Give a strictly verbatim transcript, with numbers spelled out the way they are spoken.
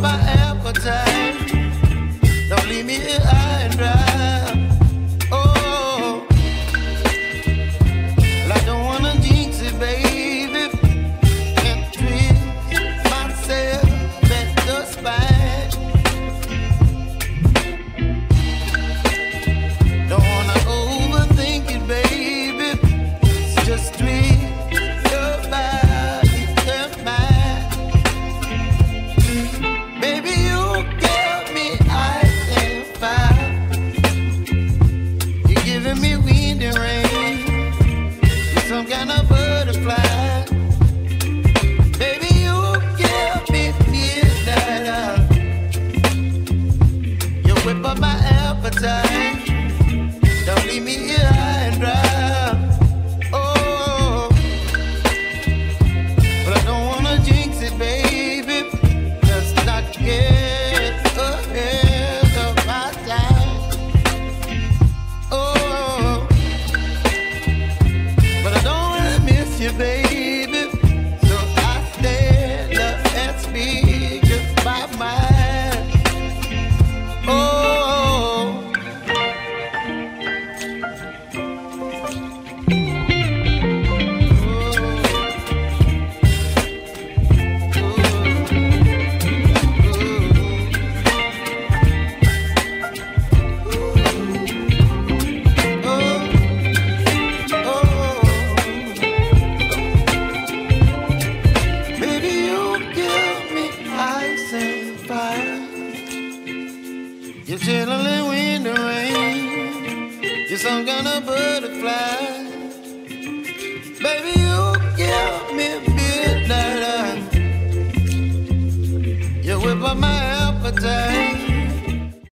my appetite. Don't leave me here high and dry. Oh, well, I don't wanna jinx it, baby. Can't treat myself at the spot. Don't wanna overthink it, baby. Just treat your body to mine. Baby, you give me ice and fire. You're giving me wind and rain. You're some kind of butterfly. Baby, you give me midnight. You whip up my appetite. Don't leave me here high and dry. You're chilling when the rain. You're some kind of butterfly. Baby, you give me midnight. You whip up my appetite.